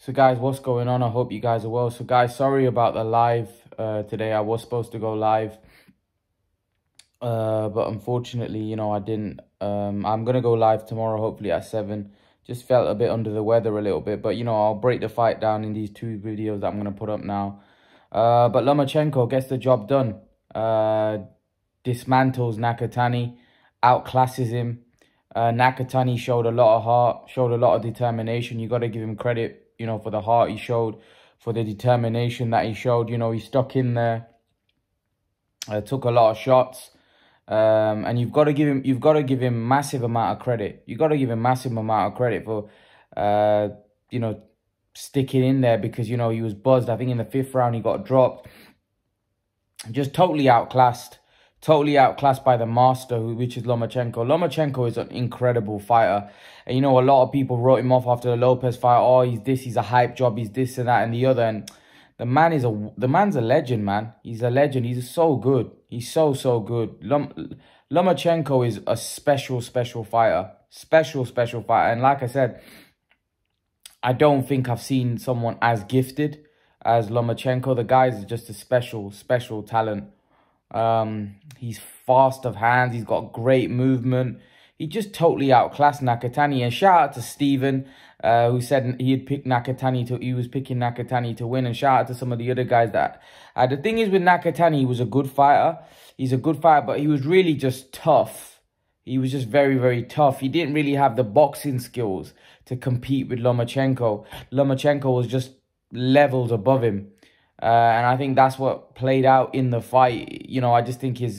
So guys, what's going on? I hope you guys are well. So guys, sorry about the live today. I was supposed to go live, but unfortunately, you know, I didn't. I'm gonna go live tomorrow, hopefully at 7. Just felt a bit under the weather a little bit, but you know, I'll break the fight down in these 2 videos that I'm gonna put up now. But Lomachenko gets the job done. Dismantles Nakatani, outclasses him. Nakatani showed a lot of heart, showed a lot of determination. You got to give him credit, you know, for the heart he showed, for the determination that he showed. You know, he stuck in there, took a lot of shots, and you've got to give him massive amount of credit. You've got to give him massive amount of credit for, you know, sticking in there because, you know, he was buzzed. I think in the 5th round he got dropped. Just totally outclassed by the master, which is Lomachenko. Lomachenko is an incredible fighter. And, you know, a lot of people wrote him off after the Lopez fight. Oh, he's this, he's a hype job, he's this and that and the other. And the man is the man's a legend, man. He's a legend. He's so good. He's so, so good. Lomachenko is a special, special fighter. Special, special fighter. And like I said, I don't think I've seen someone as gifted as Lomachenko. The guy is just a special, special talent. He's fast of hands. He's got great movement. He just totally outclassed Nakatani. And shout out to Steven, who said he had picked Nakatani to, he was picking Nakatani to win. And shout out to some of the other guys that, the thing is with Nakatani, he was a good fighter. He's a good fighter, but he was really just tough. He was just very, very tough. He didn't really have the boxing skills to compete with Lomachenko. Lomachenko was just levels above him. And I think that's what played out in the fight. You know, I just think his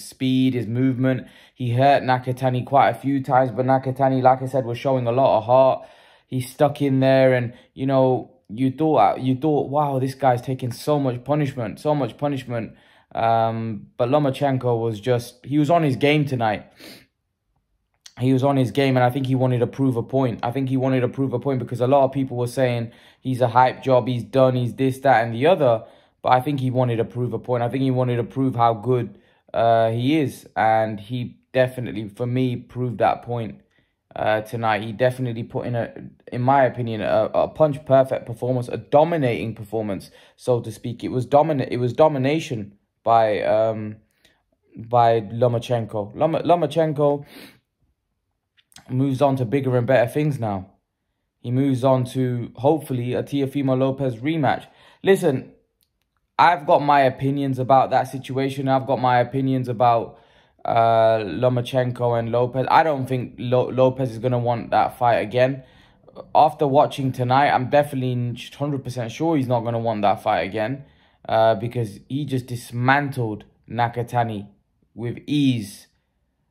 speed, his movement. He hurt Nakatani quite a few times, but Nakatani, like I said, was showing a lot of heart. He stuck in there, and you know, you thought, wow, this guy's taking so much punishment, so much punishment. But Lomachenko was just, he was on his game tonight. He was on his game, and I think he wanted to prove a point. I think he wanted to prove a point because a lot of people were saying he's a hype job, he's done, he's this, that, and the other. But I think he wanted to prove a point. I think he wanted to prove how good he is. And he definitely, for me, proved that point tonight. He definitely put in my opinion, a punch-perfect performance, a dominating performance, so to speak. It was domination by Lomachenko. Lomachenko... moves on to bigger and better things now. He moves on to, hopefully, a Teófimo Lopez rematch. Listen, I've got my opinions about that situation. I've got my opinions about Lomachenko and Lopez. I don't think Lopez is going to want that fight again. After watching tonight, I'm definitely 100% sure he's not going to want that fight again because he just dismantled Nakatani with ease.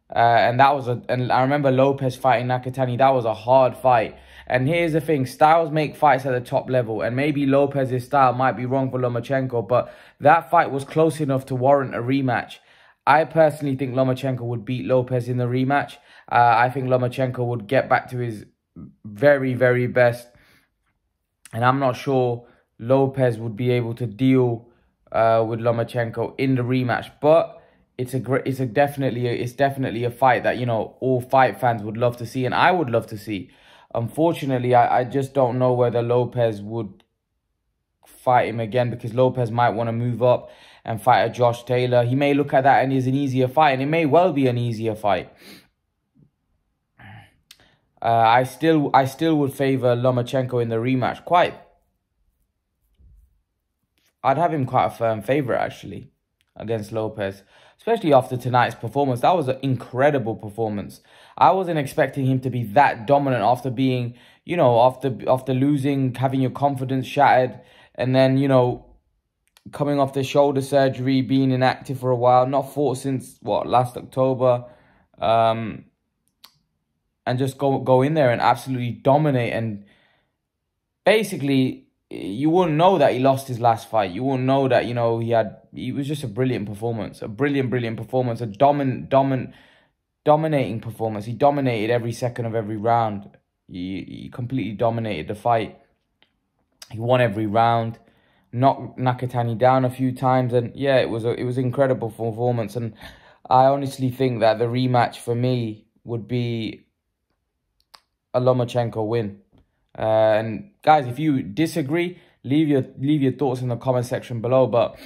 And that was and I remember Lopez fighting Nakatani. That was a hard fight. And here's the thing: styles make fights at the top level. And maybe Lopez's style might be wrong for Lomachenko, but that fight was close enough to warrant a rematch. I personally think Lomachenko would beat Lopez in the rematch. I think Lomachenko would get back to his very, very best, and I'm not sure Lopez would be able to deal with Lomachenko in the rematch, but. It's definitely a fight that, you know, all fight fans would love to see, and I would love to see. Unfortunately, I just don't know whether Lopez would fight him again because Lopez might want to move up and fight a Josh Taylor. He may look at that and it's an easier fight, and it may well be an easier fight. I still would favor Lomachenko in the rematch. I'd have him quite a firm favorite actually against Lopez. Especially after tonight's performance. That was an incredible performance. I wasn't expecting him to be that dominant after being, you know, after losing, having your confidence shattered, and then, you know, coming off the shoulder surgery, being inactive for a while, not fought since, what, last October, and just go in there and absolutely dominate. And basically, you wouldn't know that he lost his last fight. You wouldn't know that, you know, it was just a brilliant performance, a brilliant performance, a dominating performance. He dominated every second of every round. He completely dominated the fight. He won every round, knocked Nakatani down a few times, and yeah, it was incredible performance. And I honestly think that the rematch for me would be a Lomachenko win. And guys, if you disagree, leave your thoughts in the comment section below. But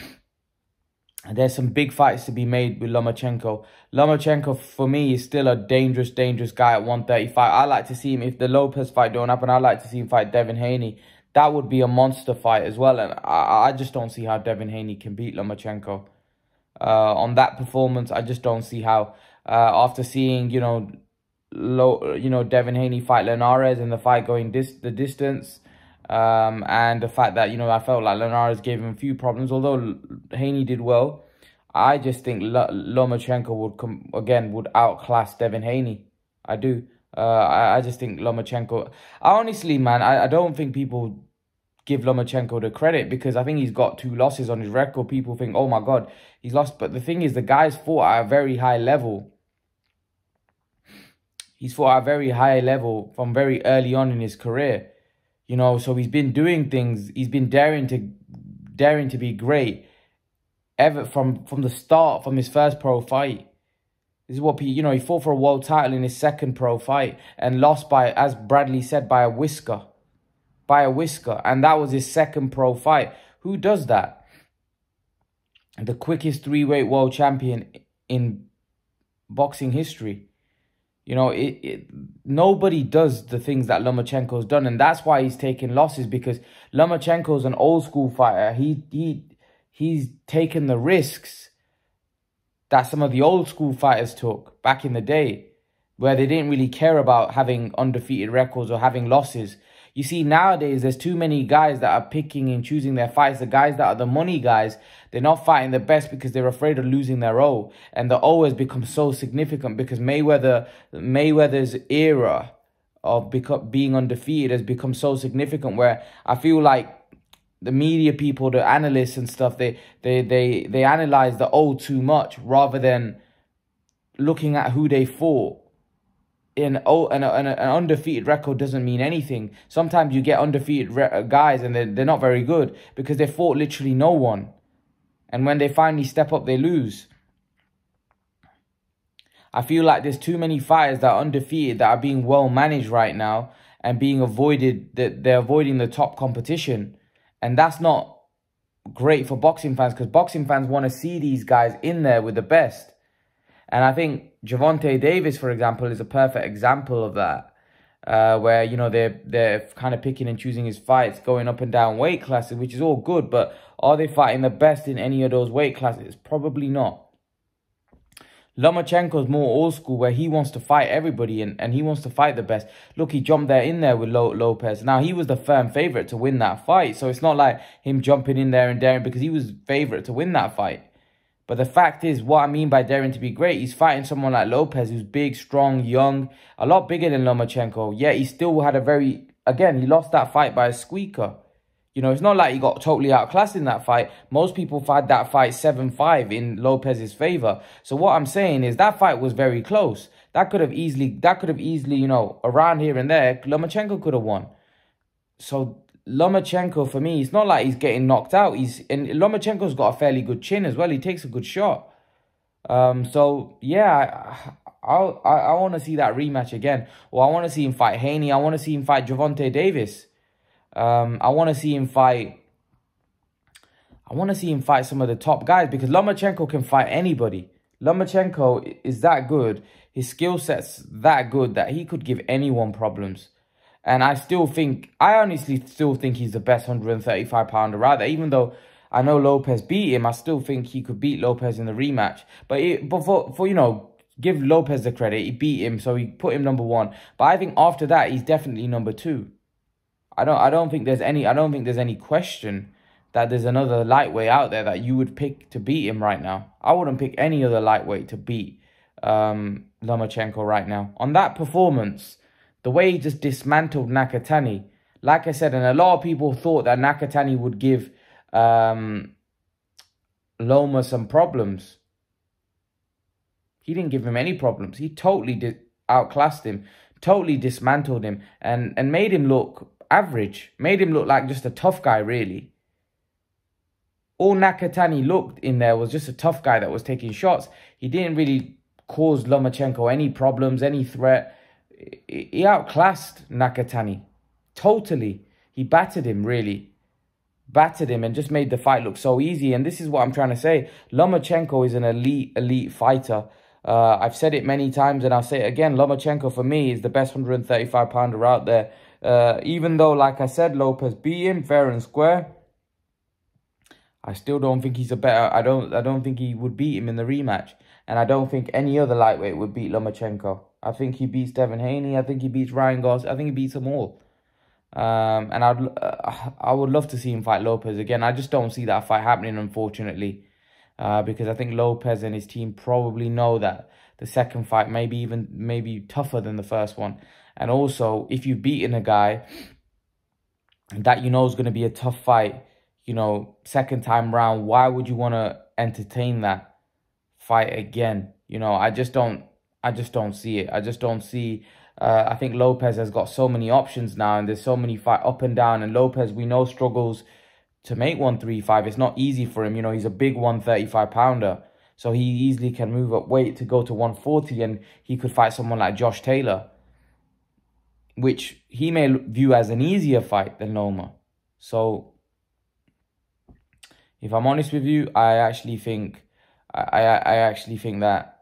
there's some big fights to be made with Lomachenko. Lomachenko, for me, is still a dangerous, dangerous guy at 135. I like to see him, if the Lopez fight don't happen, I like to see him fight Devin Haney. That would be a monster fight as well. And I just don't see how Devin Haney can beat Lomachenko. On that performance, I just don't see how. After seeing, Devin Haney fight Linares and the fight going the distance. And the fact that, I felt like Linares gave him a few problems, although Haney did well. I just think Lomachenko would outclass Devin Haney. I do. I just think Lomachenko... Honestly, man, I don't think people give Lomachenko the credit, because I think he's got 2 losses on his record. People think, oh my God, he's lost. But the thing is, the guy's fought at a very high level. He's fought at a very high level from very early on in his career. So he's been doing things. He's been daring to be great ever from the start, from his first pro fight. This is what he fought for a world title in his second pro fight and lost by, as Bradley said, by a whisker, and that was his second pro fight. Who does that? The quickest three-weight world champion in boxing history. Nobody does the things that Lomachenko's done, and that's why he's taking losses, because Lomachenko's an old school fighter. He's taken the risks that some of the old school fighters took back in the day, where they didn't really care about having undefeated records or having losses. You see, nowadays there's too many guys that are picking and choosing their fights. The guys that are the money guys, they're not fighting the best because they're afraid of losing their O. And the O has become so significant, because Mayweather's era of being undefeated has become so significant, where I feel like the media people, the analysts and stuff, they analyze the O too much rather than looking at who they fought. An undefeated record doesn't mean anything. Sometimes you get undefeated guys and they're not very good because they fought literally no one. And when they finally step up, they lose. I feel like there's too many fighters that are undefeated that are being well managed right now and being avoided, that they're avoiding the top competition. And that's not great for boxing fans, because boxing fans want to see these guys in there with the best. And I think Gervonta Davis, for example, is a perfect example of that, where they're kind of picking and choosing his fights, going up and down weight classes, which is all good. But are they fighting the best in any of those weight classes? Probably not. Lomachenko's more old school, where he wants to fight everybody and he wants to fight the best. Look, he jumped there in there with Lopez. Now, he was the firm favorite to win that fight, so it's not like him jumping in there and daring, because he was favorite to win that fight. But the fact is, what I mean by daring to be great, he's fighting someone like Lopez, who's big, strong, young, a lot bigger than Lomachenko. Yet he still had a very, again, he lost that fight by a squeaker. It's not like he got totally outclassed in that fight. Most people fight that fight 7-5 in Lopez's favor. So what I'm saying is that fight was very close. That could have easily, around here and there, Lomachenko could have won. So Lomachenko, for me, it's not like he's getting knocked out. And Lomachenko's got a fairly good chin as well. He takes a good shot. So yeah, I want to see that rematch again. Or I want to see him fight Haney. I want to see him fight Gervonta Davis. I want to see him fight. I want to see him fight some of the top guys, because Lomachenko can fight anybody. Lomachenko is that good. His skill set's that good that he could give anyone problems. And I honestly still think he's the best 135-pounder out there. Even though I know Lopez beat him, I still think he could beat Lopez in the rematch. But give Lopez the credit. He beat him, so he put him number 1. But I think after that, he's definitely number 2. I don't think there's any question that there's another lightweight out there that you would pick to beat him right now. I wouldn't pick any other lightweight to beat Lomachenko right now. On that performance, the way he just dismantled Nakatani, like I said, and a lot of people thought that Nakatani would give Loma some problems. He didn't give him any problems. He totally outclassed him, totally dismantled him, and made him look average, made him look like just a tough guy, really. All Nakatani looked in there was just a tough guy that was taking shots. He didn't really cause Lomachenko any problems, any threat. He outclassed Nakatani. totally. He battered him, really. Battered him and just made the fight look so easy. And this is what I'm trying to say. Lomachenko is an elite fighter. I've said it many times and I'll say it again. Lomachenko, for me, is the best 135-pounder out there. Even though, like I said, Lopez beat him fair and square, I still don't think he's a better... I don't think he would beat him in the rematch. And I don't think any other lightweight would beat Lomachenko. I think he beats Devin Haney. I think he beats Ryan Garcia. I think he beats them all. And I would love to see him fight Lopez again. I just don't see that fight happening, unfortunately, because I think Lopez and his team probably know that the second fight may be even tougher than the first one. And also, if you've beaten a guy that you know is going to be a tough fight, you know, second time round, why would you want to entertain that fight again? You know, I just don't see it. I just don't see. I think Lopez has got so many options now, and there's so many fight up and down. And Lopez, we know, struggles to make 135. It's not easy for him. You know, he's a big 135-pounder. So he easily can move up weight to go to 140, and he could fight someone like Josh Taylor, which he may view as an easier fight than Loma. So if I'm honest with you, I actually think that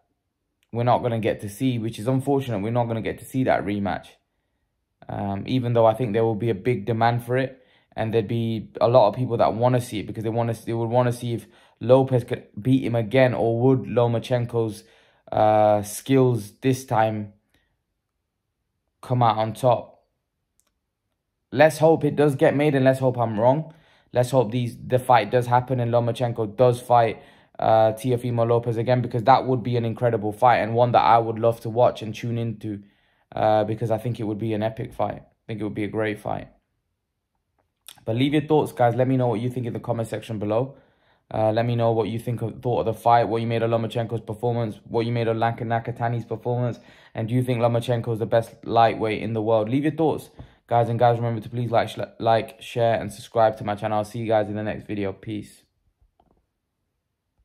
we're not going to get to see, which is unfortunate. We're not going to get to see that rematch. Even though I think there will be a big demand for it. And there'd be a lot of people that want to see it, because they would want to see if Lopez could beat him again, or would Lomachenko's skills this time come out on top. Let's hope it does get made, and let's hope I'm wrong. Let's hope the fight does happen and Lomachenko does fight Teófimo Lopez again, because that would be an incredible fight, and one that I would love to watch and tune into, because I think it would be an epic fight. I think it would be a great fight. But leave your thoughts, guys. Let me know what you think in the comment section below. Let me know what you thought of the fight, what you made of Lomachenko's performance, what you made of Nakatani's performance, and do you think Lomachenko is the best lightweight in the world? Leave your thoughts, guys. And guys, remember to please like, share, and subscribe to my channel. I'll see you guys in the next video. Peace.